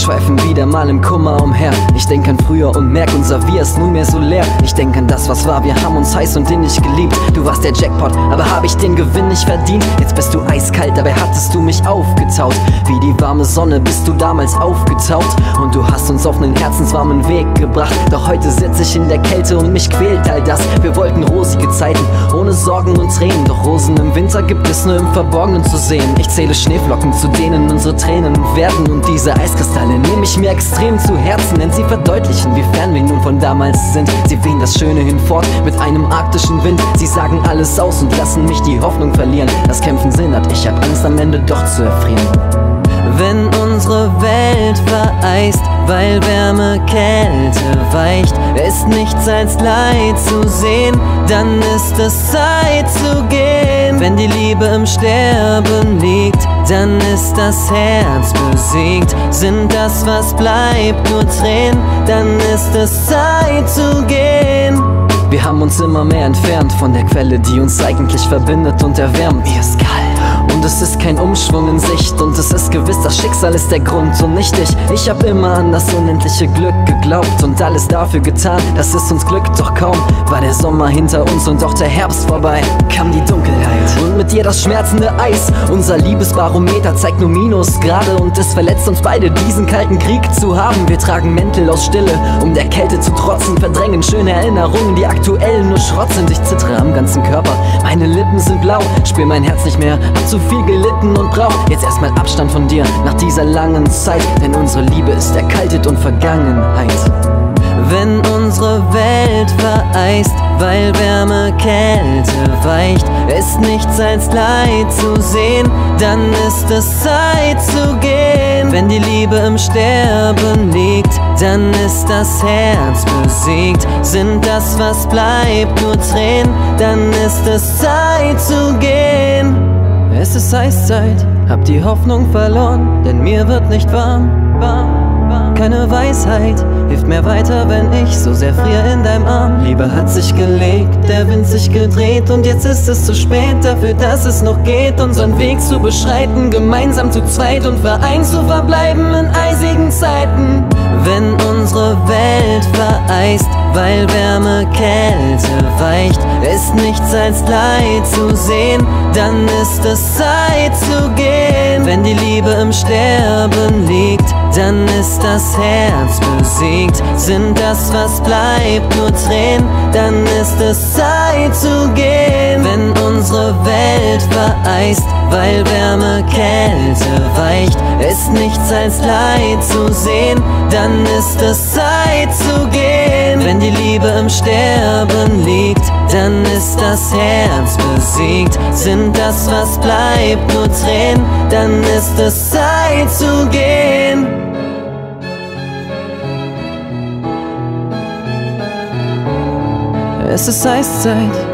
und schweifen wieder mal im Kummer umher. Ich denk an früher und merk, unser Wir ist nunmehr so leer. Ich denk an das, was war, wir haben uns heiß und innig geliebt. Du warst der Jackpot, aber hab ich den Gewinn nicht verdient. Jetzt bist du eiskalt, dabei hattest du mich aufgetaut. Wie die warme Sonne bist du damals aufgetaut. Und du hast uns auf einen herzenswarmen Weg gebracht. Doch heute sitze ich in der Kälte und mich quält all das. Wir wollten rosige Zeiten, ohne Sorgen und Tränen. Doch Rosen im Winter gibt es nur im Verborgenen zu sehen. Ich zähle Schneeflocken, zu denen unsere Tränen werden. Und diese Eiskristalle nehme ich mir extrem zu Herzen, denn sie verdeutlichen, wie fern wir nun von damals sind. Sie wehen das Schöne hinfort mit einem arktischen Wind. Sie sagen alles aus und lassen mich die Hoffnung verlieren. Das Kämpfen Sinn hat, ich hab Angst am Ende doch zu erfrieren. Wenn unsere Welt vereist, weil Wärme Kälte weicht, ist nichts als Leid zu sehen, dann ist es Zeit zu gehen. Wenn die Liebe im Sterben liegt, dann ist das Herz besiegt. Sind das, was bleibt, nur Tränen, dann ist es Zeit zu gehen. Wir haben uns immer mehr entfernt von der Quelle, die uns eigentlich verbindet und erwärmt. Mir ist kalt und es ist kein Umschwung in Sicht. Und es ist gewiss, das Schicksal ist der Grund und nicht ich. Ich hab immer an das unendliche Glück geglaubt und alles dafür getan, dass es uns glückt. Doch kaum war der Sommer hinter uns und auch der Herbst vorbei, kam die Dunkelheit und mit ihr das schmerzende Eis. Unser Liebesbarometer zeigt nur Minusgrade und es verletzt uns beide, diesen kalten Krieg zu haben. Wir tragen Mäntel aus Stille, um der Kälte zu trotzen, verdrängen schöne Erinnerungen, die aktuell nur Schrott sind. Ich zittere am ganzen Körper, meine Lippen sind blau, spür mein Herz nicht mehr, hab zu viel gelitten und brauch jetzt erstmal Abstand von dir nach dieser langen Zeit, denn unsere Liebe ist erkaltet und Vergangenheit. Wenn unsere Welt vereist, weil Wärme Kälte weicht, ist nichts als Leid zu sehen, dann ist es Zeit zu gehen. Wenn die Liebe im Sterben liegt, dann ist das Herz besiegt. Sind das, was bleibt, nur Tränen, dann ist es Zeit zu gehen. Es ist Eiszeit, hab die Hoffnung verloren, denn mir wird nicht warm, Keine Weisheit hilft mir weiter, wenn ich so sehr friere in deinem Arm. Liebe hat sich gelegt, der Wind sich gedreht und jetzt ist es zu spät dafür, dass es noch geht, unseren Weg zu beschreiten, gemeinsam zu zweit und vereint zu verbleiben in eisigen Zeiten. Wenn unsere Welt vereist, weil Wärme Kälte weicht, ist nichts als Leid zu sehen, dann ist es Zeit zu gehen. Wenn die Liebe im Sterben liegt, dann ist das Herz besiegt. Sind das, was bleibt, nur Tränen, dann ist es Zeit zu gehen. Wenn unsere Welt vereist, weil Wärme Kälte weicht, ist nichts als Leid zu sehen, dann ist es Zeit zu gehen. Wenn die Liebe im Sterben liegt, dann ist das Herz besiegt. Sind das, was bleibt, nur Tränen, dann ist es Zeit zu gehen. Es ist Eiszeit.